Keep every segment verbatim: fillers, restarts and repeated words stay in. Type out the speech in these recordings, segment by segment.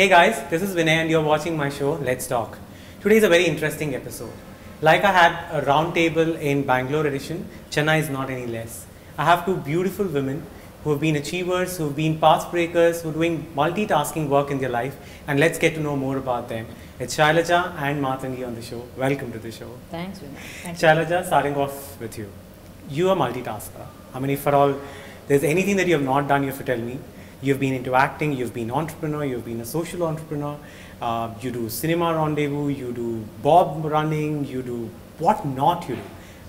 Hey guys, this is Vinay and you're watching my show Let's Talk. Today is a very interesting episode. Like I had a round table in Bangalore edition, Chennai is not any less. I have two beautiful women who have been achievers, who have been path breakers, who are doing multitasking work in their life, and let's get to know more about them. It's Shylaja and Mathangi on the show. Welcome to the show. Thanks, Vinay. Thanks. Shylaja, starting off with you. You are a multitasker. I mean, if at all, there's anything that you have not done, you have to tell me. You've been into acting, you've been entrepreneur, you've been a social entrepreneur, uh, you do Cinema Rendezvous, you do bob running, you do what not you do.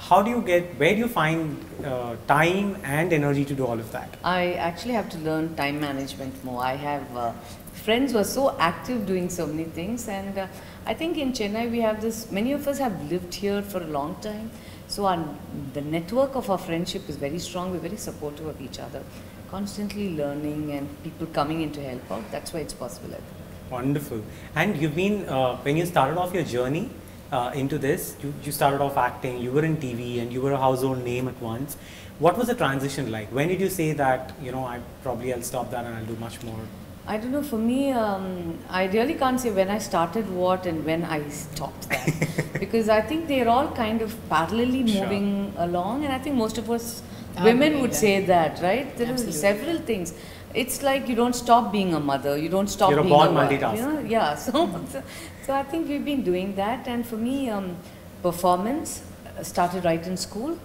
How do you get, where do you find uh, time and energy to do all of that? I actually have to learn time management more. I have uh, friends who are so active doing so many things, and uh, I think in Chennai we have this, many of us have lived here for a long time. So our, the network of our friendship is very strong, we're very supportive of each other. Constantly learning and people coming in to help out. That's why it's possible, I think. Wonderful. And you've been, uh, when you started off your journey uh, into this, you, you started off acting, you were in T V and you were a household name at once. What was the transition like? When did you say that, you know, I probably I'll stop that and I'll do much more? I don't know, for me, um, I really can't say when I started what and when I stopped that. Because I think they're all kind of parallelly sure. moving along, and I think most of us women would say that, right? There are several things. It's like you don't stop being a mother, you don't stop You're being a born multitasker. You know? Yeah, so, so, so I think we've been doing that, and for me, um, performance started right in school,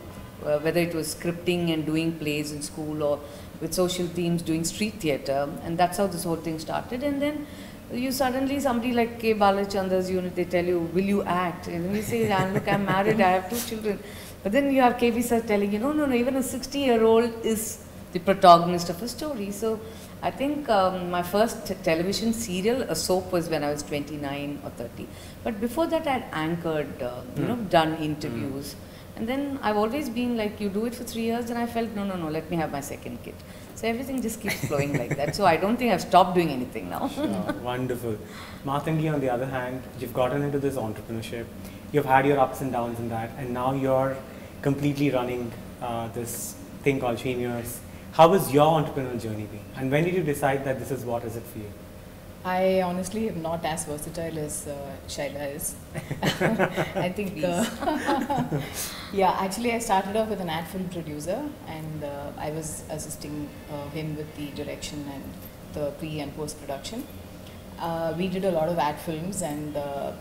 uh, whether it was scripting and doing plays in school or with social themes doing street theatre, and that's how this whole thing started. And then you suddenly, somebody like K. Balachandra's unit, they tell you, will you act? And then you say, look, I'm married, I have two children. But then you have K V sir telling you, no, no, no, even a sixty year old is the protagonist of a story. So I think um, my first television serial, a soap, was when I was twenty-nine or thirty. But before that, I had anchored, uh, you mm. know, done interviews. Mm. And then I've always been like, you do it for three years. And I felt, no, no, no, let me have my second kid. So everything just keeps flowing like that. So I don't think I've stopped doing anything now. Sure. Wonderful. Mathangi, on the other hand, you've gotten into this entrepreneurship. You've had your ups and downs in that, and now you're completely running uh, this thing called Sheen Years. How has your entrepreneurial journey been? And when did you decide that this is what is it for you? I honestly am not as versatile as uh, Shyla is. I think, uh, yeah, actually I started off with an ad film producer, and uh, I was assisting uh, him with the direction and the pre and post production. Uh, we did a lot of ad films, and uh,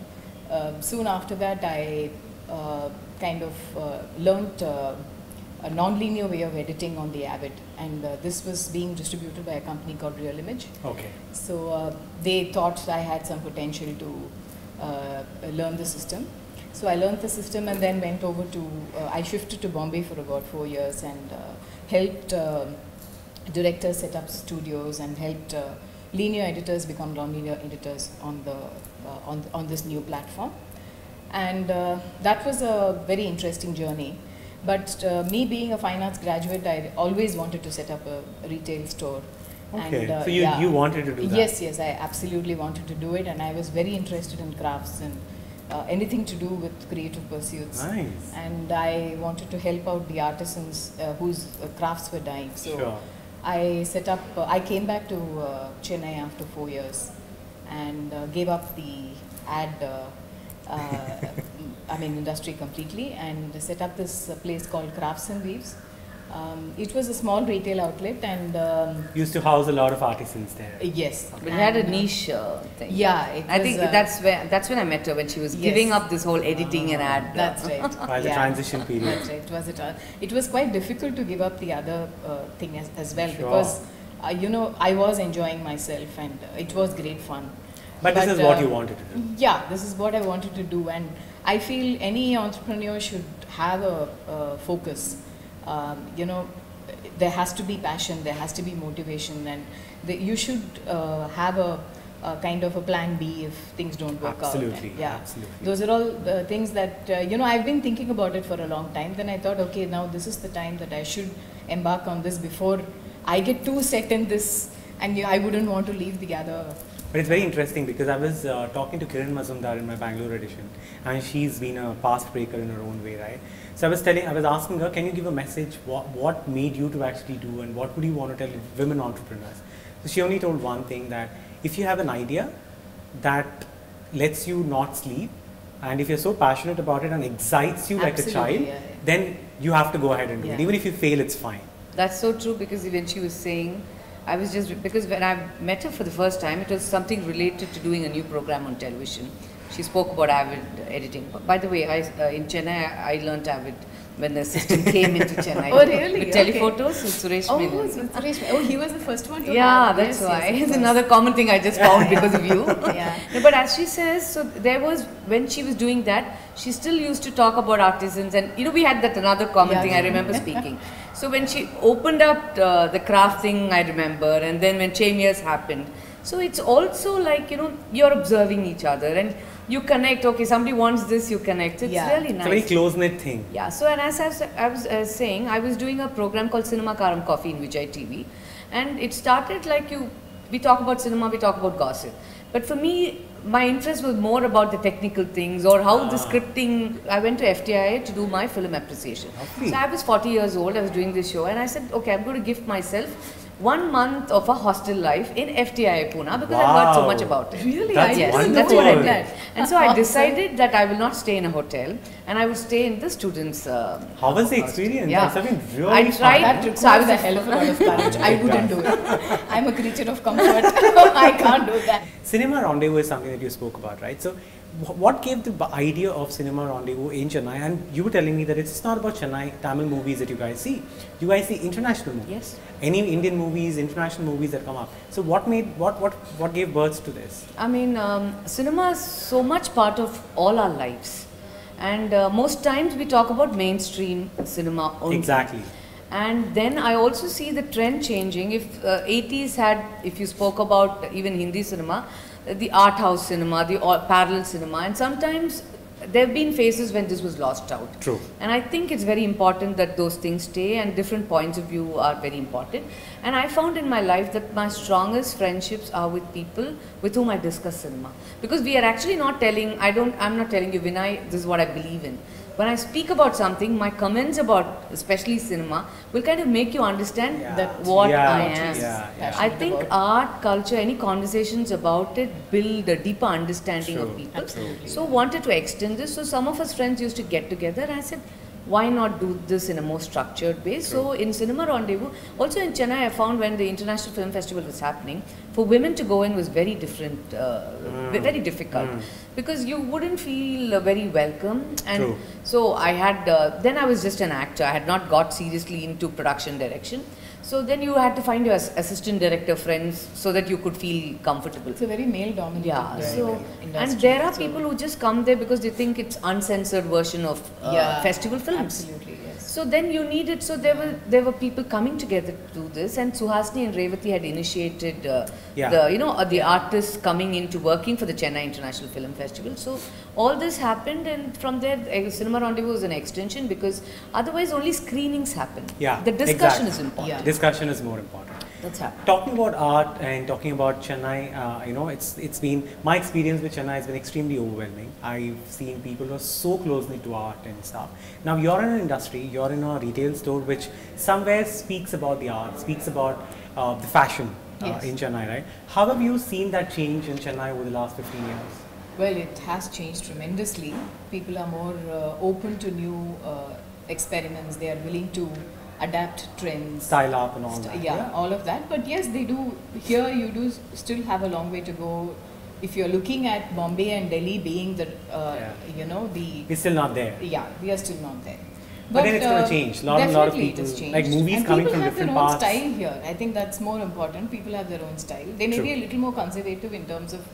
Uh, soon after that, I uh, kind of uh, learnt uh, a non-linear way of editing on the Avid, and uh, this was being distributed by a company called Real Image. Okay. So uh, they thought I had some potential to uh, learn the system. So I learned the system, and then went over to, uh, I shifted to Bombay for about four years and uh, helped uh, directors set up studios and helped uh, linear editors become non-linear editors on the Uh, on, th on this new platform, and uh, that was a very interesting journey. But uh, me being a fine arts graduate, I always wanted to set up a retail store. Okay, and, uh, so you, yeah. you wanted to do that? Yes, yes, I absolutely wanted to do it, and I was very interested in crafts and uh, anything to do with creative pursuits. Nice. And I wanted to help out the artisans uh, whose uh, crafts were dying. So sure. I set up, uh, I came back to uh, Chennai after four years. And uh, gave up the ad, uh, uh, I mean, industry completely, and set up this uh, place called Crafts and Weaves. Um, it was a small retail outlet, and um, used to house a lot of artisans there. Yes, okay. But it had a niche uh, thing. Yeah, it I was, think uh, that's where that's when I met her, when she was yes. giving up this whole editing uh, and ad. That's uh, right. While yeah. the transition period. That's right. It was it. It was quite difficult to give up the other uh, thing as, as well sure. because. Uh, you know, I was enjoying myself, and uh, it was great fun. But, but this is uh, what you wanted to do. Yeah, this is what I wanted to do, and I feel any entrepreneur should have a, a focus. Um, you know, there has to be passion, there has to be motivation, and the, you should uh, have a, a kind of a plan B if things don't work absolutely, out. And, yeah, absolutely. Those are all the things that, uh, you know, I've been thinking about it for a long time. Then I thought, okay, now this is the time that I should embark on this before I get too set in this, and I wouldn't want to leave the other. But it's very interesting, because I was uh, talking to Kiran Mazumdar in my Bangalore edition, and she's been a past breaker in her own way, right? So I was telling, I was asking her, can you give a message? What, what made you to actually do, and what would you want to tell women entrepreneurs? So she only told one thing, that if you have an idea that lets you not sleep, and if you're so passionate about it and excites you Absolutely, like a child, yeah, yeah. then you have to go ahead and do yeah. it. Even if you fail, it's fine. That's so true, because when she was saying, I was just, because when I met her for the first time, it was something related to doing a new program on television. She spoke about Avid editing. By the way, I, uh, in Chennai, I learned Avid when the assistant came into Chennai. Oh, really? With okay. telephotos with Suresh. Oh, with Suresh. Oh, he was the first one to Yeah, that's yes, why. Yes, it's yes. another common thing I just found because of you. yeah. No, but as she says, so there was, when she was doing that, she still used to talk about artisans, and you know, we had that another common yeah, thing yeah. I remember speaking. So when she opened up uh, the craft thing, I remember, and then when Chemias happened. So it's also like, you know, you're observing each other and you connect. Okay, somebody wants this, you connect. It's yeah. really nice. It's a very close-knit thing. Yeah. So, and as I was, I was uh, saying, I was doing a program called Cinema Karam Coffee in Vijay T V, and it started like you. We talk about cinema, we talk about gossip, but for me, my interest was more about the technical things or how ah. the scripting. I went to F T I to do my film appreciation. Okay. So I was forty years old. I was doing this show, and I said, okay, I'm going to gift myself one month of a hostel life in F T I Pune, because wow. I've heard so much about it. Really? That's, I, yes, that's what I did. And so I decided that I will not stay in a hotel and I will stay in the students' uh, How was the experience? Yeah. That's been really I tried. That requires so I was a hell of a lot of courage. I wouldn't do it. I'm a creature of comfort. I can't do that. Cinema Rendezvous is something that you spoke about, right? So what gave the idea of Cinema Rendezvous in Chennai? And you were telling me that it's not about Chennai Tamil movies that you guys see. You guys see international movies. Yes. Any Indian movies, international movies that come up. So what made, what, what, what gave birth to this? I mean, um, cinema is so much part of all our lives. And uh, most times we talk about mainstream cinema only. Exactly. And then I also see the trend changing. If uh, eighties had, if you spoke about even Hindi cinema, the art house cinema, the parallel cinema, and sometimes there have been phases when this was lost out. True. And I think it's very important that those things stay, and different points of view are very important. And I found in my life that my strongest friendships are with people with whom I discuss cinema. Because we are actually not telling, I don't, I'm not telling you, Vinay, this is what I believe in. When I speak about something, my comments about, especially cinema, will kind of make you understand yeah. that what yeah. I am. Yeah. Yeah. I think about art, culture, any conversations about it build a deeper understanding True. Of people. Absolutely. So wanted to extend this. So some of us friends used to get together, and I said, why not do this in a more structured way? True. So in Cinema Rendezvous, also in Chennai, I found when the International Film Festival was happening, for women to go in was very different, uh, mm. very difficult, mm. because you wouldn't feel uh, very welcome. And True. So I had, uh, then I was just an actor. I had not got seriously into production direction. So then you had to find your assistant director friends so that you could feel comfortable. It's a very male dominated yeah, so, industry. And there are so people who just come there because they think it's uncensored version of uh, yeah, festival films. Absolutely, yes. So then you need it. So there yeah. were there were people coming together to do this, and Suhasini and Revati had initiated uh, yeah. the, you know, uh, the artists coming into working for the Chennai International Film Festival. So all this happened, and from there uh, Cinema Rendezvous was an extension, because otherwise only screenings happen. Yeah, the discussion exactly. is important. Yeah. Discussion is more important. That's happening. Talking about art and talking about Chennai, uh, you know, it's it's been, my experience with Chennai has been extremely overwhelming. I've seen people who are so closely to art and stuff. Now you're in an industry, you're in a retail store which somewhere speaks about the art, speaks about uh, the fashion uh, yes. in Chennai, right? How have you seen that change in Chennai over the last fifteen years? Well, it has changed tremendously. People are more uh, open to new uh, experiments. They are willing to adapt trends, style up and all that. Yeah, yeah, all of that. But yes, they do. Here you do still have a long way to go. If you're looking at Bombay and Delhi being the, uh, yeah. you know, the... We're still not there. Yeah, we are still not there. But, but then it's uh, going to change. A lot, definitely lot of people, it has changed. Like movies and coming from different parts. People have their own style here. I think that's more important. People have their own style. They may True. Be a little more conservative in terms of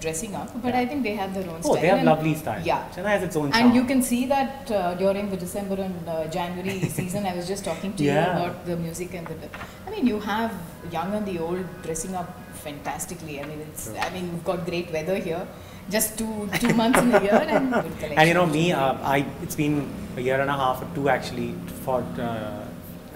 dressing up, but yeah. I think they have their own oh, style. Oh, they have and lovely style. Yeah. Chennai has its own style. And charm. You can see that uh, during the December and uh, January season, I was just talking to yeah. you about the music and the, I mean, you have young and the old dressing up fantastically. I mean, it's, True. I mean, we've got great weather here. Just two, two months in a year and good collection. And you know, me, uh, I, it's been a year and a half or two actually for, uh,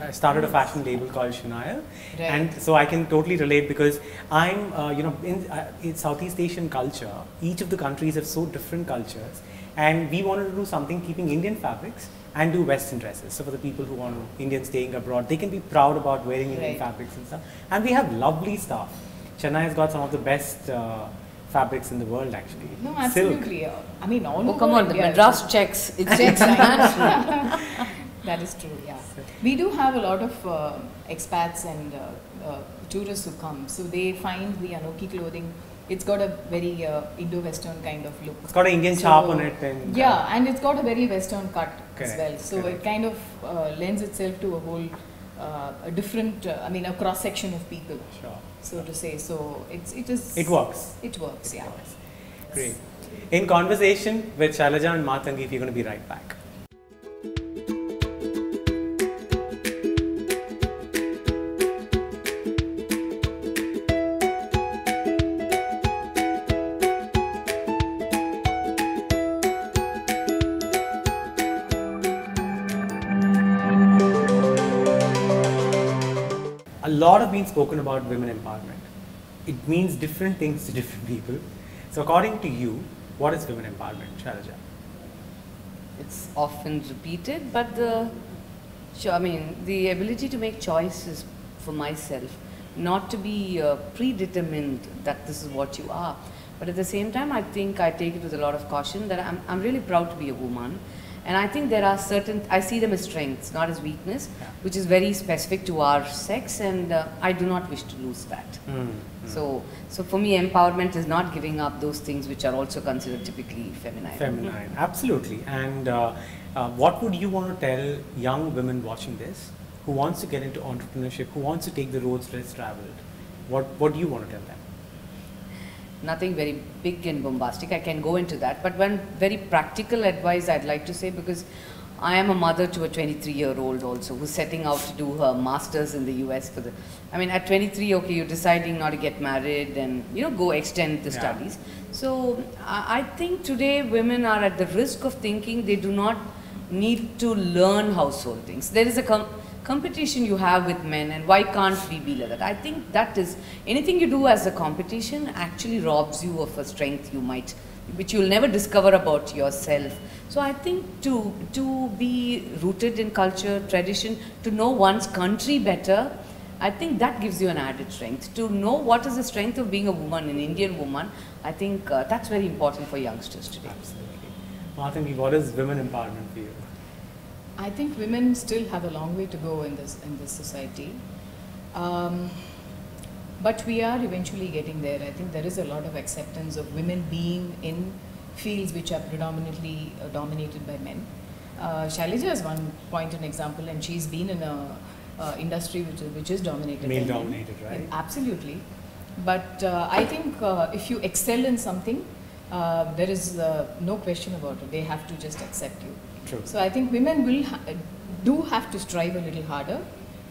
I started a fashion label called Shunaya, right. and so I can totally relate, because I'm, uh, you know, in, uh, in Southeast Asian culture, each of the countries have so different cultures, and we wanted to do something keeping Indian fabrics and do Western dresses. So for the people who want Indians staying abroad, they can be proud about wearing Indian right. fabrics and stuff, and we have lovely stuff. Chennai has got some of the best uh, fabrics in the world, actually. No, absolutely. Silk. I mean, all over. Oh, come on, the Madras checks. It checks. That is true, yeah. We do have a lot of uh, expats and uh, uh, tourists who come. So they find the Anoki clothing. It's got a very uh, Indo-Western kind of look. It's got an Indian so, charm on it. And yeah, and it's got a very Western cut correct, as well. So correct. It kind of uh, lends itself to a whole uh, a different, uh, I mean, a cross-section of people. Sure. So to say, so it's, it is... It works. It works, it yeah. Works. Great. In conversation with Shylaja and Mathangi, we're going to be right back. A lot of being spoken about women empowerment. It means different things to different people. So according to you, what is women empowerment, Shylaja? It's often repeated, but the, I mean, the ability to make choices for myself, not to be uh, predetermined that this is what you are. But at the same time, I think I take it with a lot of caution that I'm, I'm really proud to be a woman. And I think there are certain, I see them as strengths, not as weakness, yeah. which is very specific to our sex, and uh, I do not wish to lose that. Mm, mm. So, so for me, empowerment is not giving up those things which are also considered typically feminine. Feminine, absolutely. And uh, uh, what would you want to tell young women watching this, who wants to get into entrepreneurship, who wants to take the roads less traveled? What, what do you want to tell them? Nothing very big and bombastic, I can go into that, but one very practical advice I'd like to say, because I am a mother to a twenty-three year old also who's setting out to do her masters in the U S for the, I mean at twenty-three, okay, you're deciding not to get married and you know go extend the yeah. studies. So I think today women are at the risk of thinking they do not need to learn household things. There is a com competition you have with men, and why can't we be like that? I think that is, anything you do as a competition actually robs you of a strength you might, which you'll never discover about yourself. So I think to, to be rooted in culture, tradition, to know one's country better, I think that gives you an added strength. To know what is the strength of being a woman, an Indian woman, I think uh, that's very important for youngsters today. Absolutely. Mathangi, what is women empowerment for you? I think women still have a long way to go in this in this society, um, but we are eventually getting there. I think there is a lot of acceptance of women being in fields which are predominantly uh, dominated by men. Uh, Shylaja is one point an example, and she's been in a uh, industry which is, which is dominated male by dominated, men. Right? Absolutely, but uh, I think uh, if you excel in something, uh, there is uh, no question about it. They have to just accept you. True. So I think women will ha do have to strive a little harder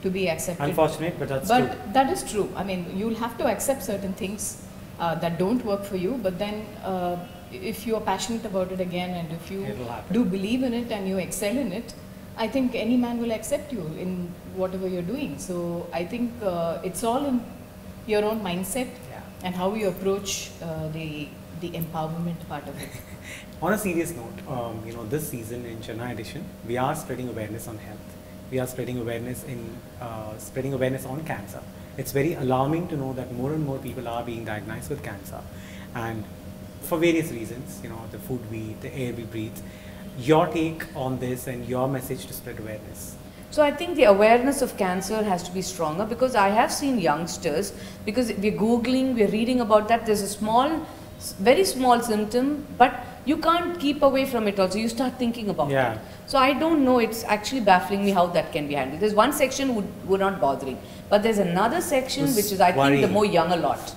to be accepted. Unfortunate, but that's but true. But that is true. I mean, you'll have to accept certain things uh, that don't work for you, but then uh, if you are passionate about it again and if you do believe in it and you excel in it, I think any man will accept you in whatever you're doing. So I think uh, it's all in your own mindset yeah. and how you approach uh, the, the empowerment part of it. On a serious note, um, you know, this season in Chennai edition, we are spreading awareness on health. We are spreading awareness in uh, spreading awareness on cancer. It's very alarming to know that more and more people are being diagnosed with cancer, and for various reasons, you know, the food we eat, the air we breathe. Your take on this and your message to spread awareness. So I think the awareness of cancer has to be stronger, because I have seen youngsters, because we're googling, we're reading about that. There's a small, very small symptom, but you can't keep away from it also, you start thinking about yeah. it. So I don't know, it's actually baffling me how that can be handled. There's one section who were not bothering, but there's another section Who's which is I worrying. think the more younger lot.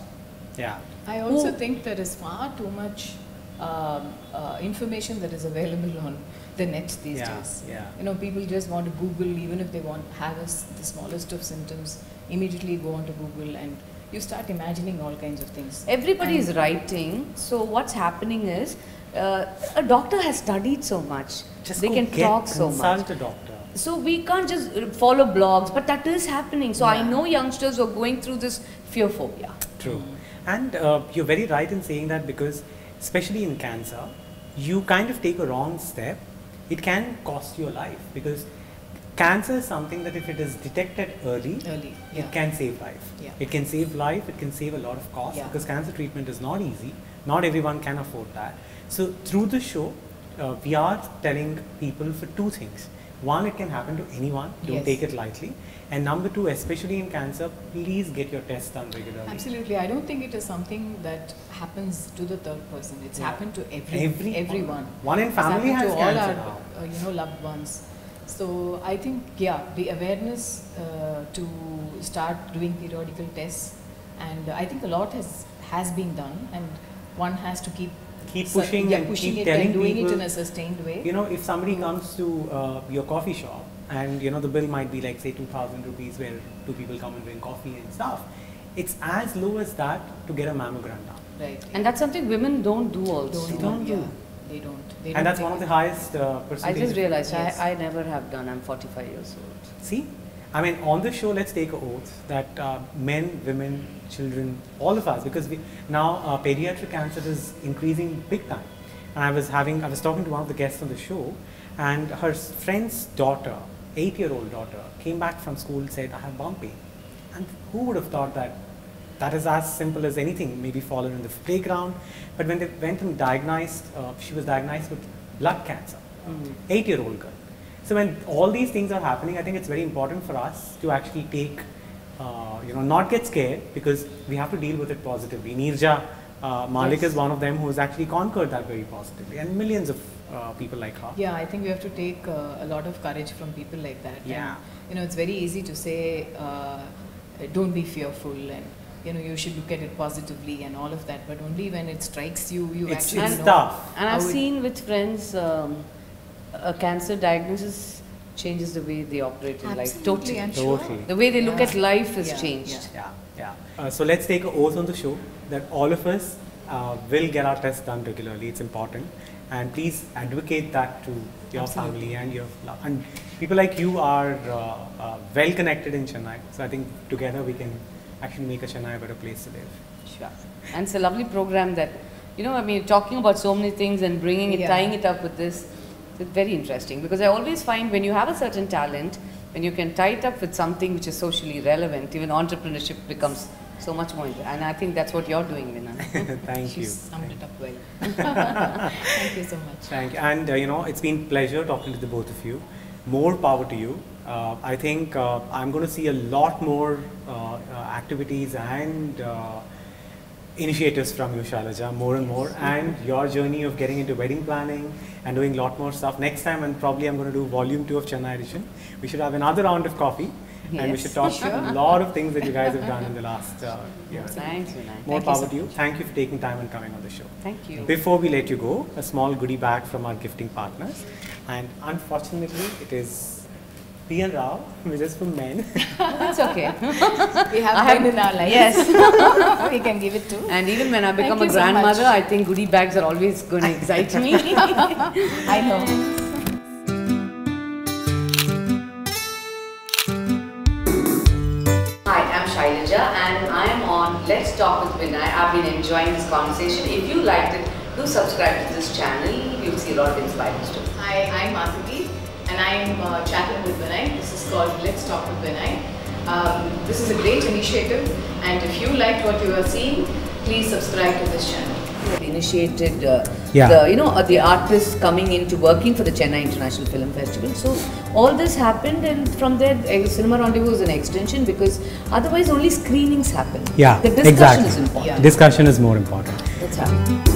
Yeah. I also Who, think there is far too much um, uh, information that is available on the net these yeah, days. Yeah. You know, people just want to Google, even if they want have us the smallest of symptoms, immediately go on to Google and you start imagining all kinds of things. Everybody and is writing, so what's happening is, Uh, a doctor has studied so much, just they can get, talk so much. A doctor. So we can't just follow blogs, but that is happening. So yeah. I know youngsters are going through this fear phobia. True. And uh, you're very right in saying that, because especially in cancer, you kind of take a wrong step, it can cost your life, because Cancer is something that if it is detected early, early yeah. it can save life. Yeah. It can save life, it can save a lot of cost yeah. because cancer treatment is not easy. Not everyone can afford that. So through the show, uh, we are telling people for two things. One, it can happen to anyone, don't yes. take it lightly. And number two, especially in cancer, please get your tests done regularly. Absolutely. I don't think it is something that happens to the third person. It's yeah. happened to every, every everyone. One in family has to cancer all our now. Uh, you know, loved ones. So I think, yeah, the awareness uh, to start doing periodical tests, and uh, I think a lot has, has been done, and one has to keep Keep pushing so, yeah, and pushing keep it telling and doing people, it in a sustained way. You know, if somebody comes to uh, your coffee shop and, you know, the bill might be like, say, two thousand rupees where two people come and drink coffee and stuff, it's as low as that to get a mammogram done. Right. And that's something women don't do also. They don't do. Yeah. They don't. They and don't that's one of the highest uh, percentages. I just realized yes. I, I never have done. I'm forty-five years old. See? I mean, on the show, let's take an oath that uh, men, women, children, all of us, because we, now uh, pediatric cancer is increasing big time. And I was having, I was talking to one of the guests on the show, and her friend's daughter, eight-year-old daughter, came back from school and said, I have bum pain. And who would have thought that that is as simple as anything, maybe fallen in the playground. But when they went and diagnosed, uh, she was diagnosed with blood cancer, mm. eight-year-old girl. So when all these things are happening, I think it's very important for us to actually take, uh, you know, not get scared, because we have to deal with it positively. Neerja uh, Malik yes. is one of them who has actually conquered that very positively, and millions of uh, people like her. Yeah, I think we have to take uh, a lot of courage from people like that. Yeah. And, you know, it's very easy to say, uh, don't be fearful, and, you know, you should look at it positively and all of that, but only when it strikes you, you it's, actually it's know. It's tough. And I've seen with friends, um, a cancer diagnosis changes the way they operate in life. Totally. I'm sure. Totally. The way they yeah. look at life has yeah. changed. Yeah, yeah. yeah. Uh, so let's take an oath on the show that all of us uh, will get our tests done regularly. It's important. And please advocate that to your Absolutely. family and your love. And people like you are uh, uh, well connected in Chennai. So I think together we can actually make a Chennai a better place to live. Sure. And it's a lovely program that, you know, I mean, talking about so many things and bringing it, yeah. tying it up with this. It's very interesting, because I always find when you have a certain talent, when you can tie it up with something which is socially relevant, even entrepreneurship becomes so much more. And I think that's what you're doing, Vinay. Thank She's you. summed Thank it up well. Thank you so much. Thank you. And, uh, you know, it's been a pleasure talking to the both of you. More power to you. Uh, I think uh, I'm going to see a lot more uh, uh, activities and uh, initiatives from you, Shylaja, more and more, and your journey of getting into wedding planning and doing a lot more stuff. Next time, and probably I'm going to do volume two of Chennai edition. We should have another round of coffee, yes, and we should talk sure. a lot of things that you guys have done in the last uh, year. Thanks, Vinay. More Thank power you so to you. Much. Thank you for taking time and coming on the show. Thank you. Before we let you go, a small goodie bag from our gifting partners, and unfortunately, it is P and Rao, which is for men. That's okay. We have men in our life. Yes. We can give it to. And even when I become a grandmother, so I think goodie bags are always going to excite me. I know. Hi, I'm Shylaja, and I'm on Let's Talk with Vinay. I've been enjoying this conversation. If you liked it, do subscribe to this channel. You'll see a lot of inspiring stories. Hi, I'm Mathangi. And I'm uh, chatting with Vinay. This is called Let's Talk with Vinay. Um, this is a great initiative, and if you like what you are seeing, please subscribe to this channel. Initiated, uh, yeah. the, you know, uh, the artists coming into working for the Chennai International Film Festival. So all this happened, and from there, uh, Cinema Rendezvous was an extension, because otherwise only screenings happen. Yeah, the discussion exactly. is important. Yeah. Discussion is more important. That's happening.